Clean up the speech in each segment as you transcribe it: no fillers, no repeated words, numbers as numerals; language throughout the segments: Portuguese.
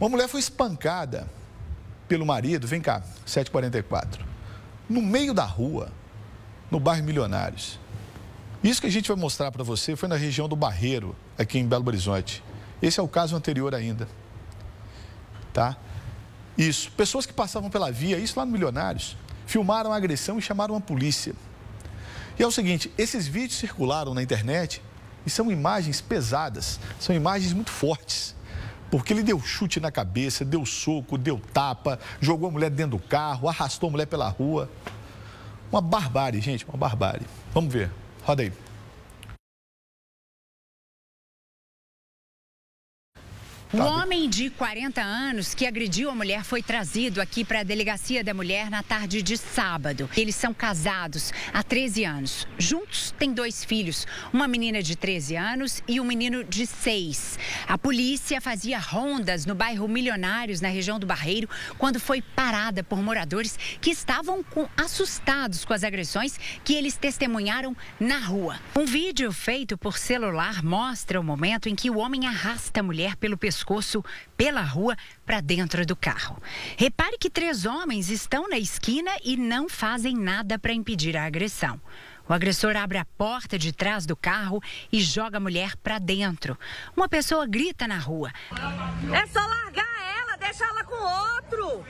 Uma mulher foi espancada pelo marido, vem cá, 7h44, no meio da rua, no bairro Milionários. Isso que a gente vai mostrar para você foi na região do Barreiro, aqui em Belo Horizonte. Esse é o caso anterior ainda, tá? Isso, pessoas que passavam pela via, isso lá no Milionários, filmaram a agressão e chamaram a polícia. E é o seguinte, esses vídeos circularam na internet e são imagens pesadas, são imagens muito fortes. Porque ele deu chute na cabeça, deu soco, deu tapa, jogou a mulher dentro do carro, arrastou a mulher pela rua. Uma barbárie, gente, uma barbárie. Vamos ver. Roda aí. O homem de 40 anos que agrediu a mulher foi trazido aqui para a Delegacia da Mulher na tarde de sábado. Eles são casados há 13 anos. Juntos têm 2 filhos, uma menina de 13 anos e um menino de 6. A polícia fazia rondas no bairro Milionários, na região do Barreiro, quando foi parada por moradores que estavam assustados com as agressões que eles testemunharam na rua. Um vídeo feito por celular mostra o momento em que o homem arrasta a mulher pelo pescoço pela rua para dentro do carro. Repare que 3 homens estão na esquina e não fazem nada para impedir a agressão. O agressor abre a porta de trás do carro e joga a mulher para dentro. Uma pessoa grita na rua: "É só largar ela, deixar ela com outro.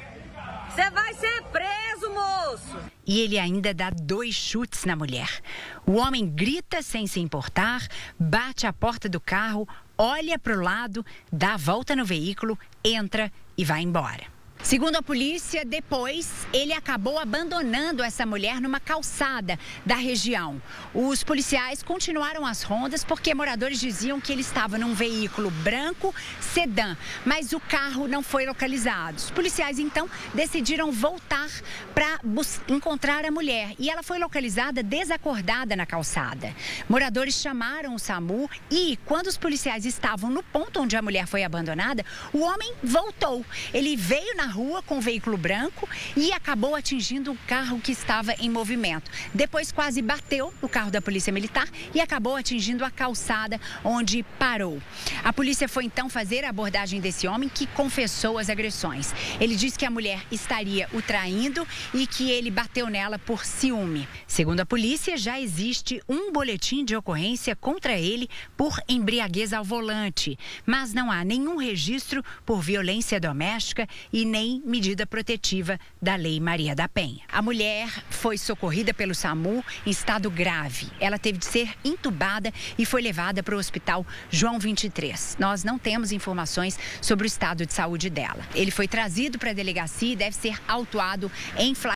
Você vai ser preso, moço." E ele ainda dá 2 chutes na mulher. O homem grita sem se importar, bate a porta do carro, olha para o lado, dá a volta no veículo, entra e vai embora. Segundo a polícia, depois ele acabou abandonando essa mulher numa calçada da região. Os policiais continuaram as rondas porque moradores diziam que ele estava num veículo branco sedã, mas o carro não foi localizado. Os policiais então decidiram voltar para encontrar a mulher e ela foi localizada desacordada na calçada. Moradores chamaram o SAMU e quando os policiais estavam no ponto onde a mulher foi abandonada, o homem voltou. Ele veio na rua com um veículo branco e acabou atingindo o carro que estava em movimento. Depois quase bateu o carro da Polícia Militar e acabou atingindo a calçada onde parou. A polícia foi então fazer a abordagem desse homem que confessou as agressões. Ele disse que a mulher estaria o traindo e que ele bateu nela por ciúme. Segundo a polícia, já existe um boletim de ocorrência contra ele por embriaguez ao volante, mas não há nenhum registro por violência doméstica e nem medida protetiva da Lei Maria da Penha. A mulher foi socorrida pelo SAMU em estado grave. Ela teve de ser entubada e foi levada para o hospital João 23. Nós não temos informações sobre o estado de saúde dela. Ele foi trazido para a delegacia e deve ser autuado em flagrante.